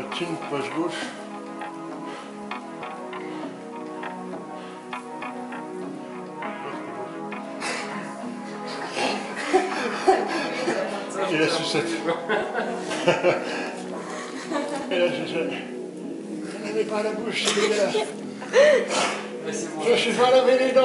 puțin păsduș. Era suset. Era suset. Ne pare buști. Je suis pas la vérité.